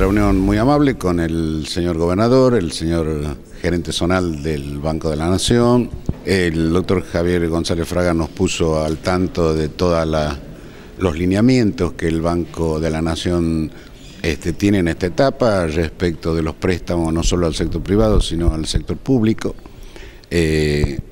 reunión muy amable con el señor gobernador, el señor gerente zonal del Banco de la Nación. El doctor Javier González Fraga nos puso al tanto de todos los lineamientos que el Banco de la Nación tiene en esta etapa respecto de los préstamos no solo al sector privado sino al sector público,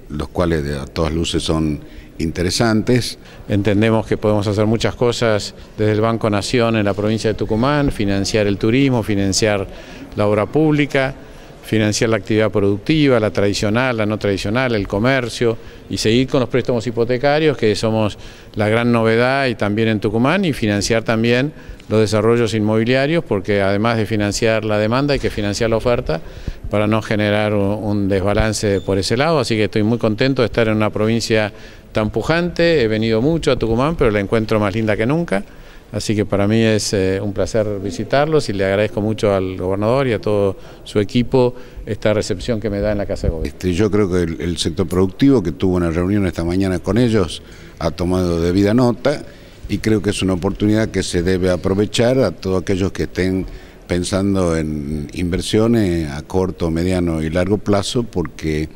los cuales a todas luces son interesantes. Entendemos que podemos hacer muchas cosas desde el Banco Nación en la provincia de Tucumán, financiar el turismo, financiar la obra pública, financiar la actividad productiva, la tradicional, la no tradicional, el comercio, y seguir con los préstamos hipotecarios, que somos la gran novedad y también en Tucumán, y financiar también los desarrollos inmobiliarios, porque además de financiar la demanda hay que financiar la oferta para no generar un desbalance por ese lado. Así que estoy muy contento de estar en una provincia tan pujante. He venido mucho a Tucumán, pero la encuentro más linda que nunca. Así que para mí es un placer visitarlos y le agradezco mucho al gobernador y a todo su equipo esta recepción que me da en la Casa de Gobierno. Yo creo que el sector productivo, que tuvo una reunión esta mañana con ellos, ha tomado debida nota y creo que es una oportunidad que se debe aprovechar a todos aquellos que estén pensando en inversiones a corto, mediano y largo plazo, porque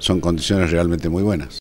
son condiciones realmente muy buenas.